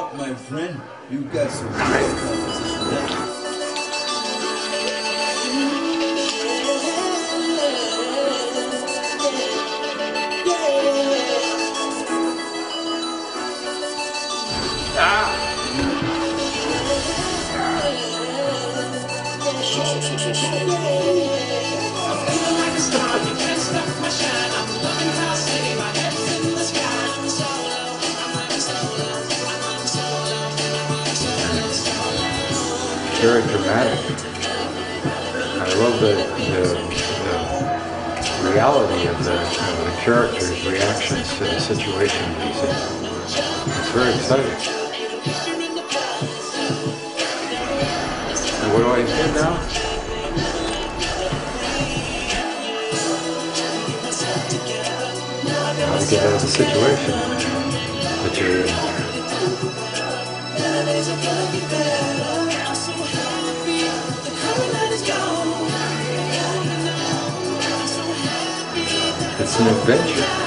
up, my friend. You got some real competition now. Very dramatic. I love the reality of the characters' reactions to the situation. It's very exciting. And what do I do now? How to get out of the situation that you're in. It's an adventure.